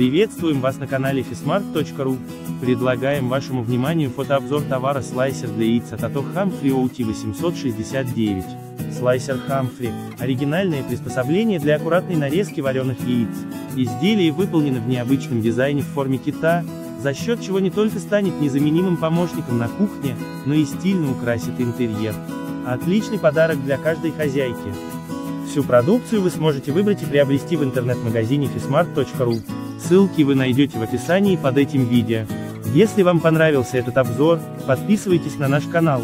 Приветствуем вас на канале FISMART.RU. Предлагаем вашему вниманию фотообзор товара слайсер для яйца Tato Humphrey OT 869. Слайсер Humphrey – оригинальное приспособление для аккуратной нарезки вареных яиц. Изделие выполнено в необычном дизайне в форме кита, за счет чего не только станет незаменимым помощником на кухне, но и стильно украсит интерьер. Отличный подарок для каждой хозяйки. Всю продукцию вы сможете выбрать и приобрести в интернет-магазине fismart.ru. Ссылки вы найдете в описании под этим видео. Если вам понравился этот обзор, подписывайтесь на наш канал.